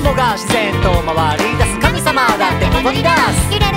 誰もが自然と回り出す神様だってここに出す。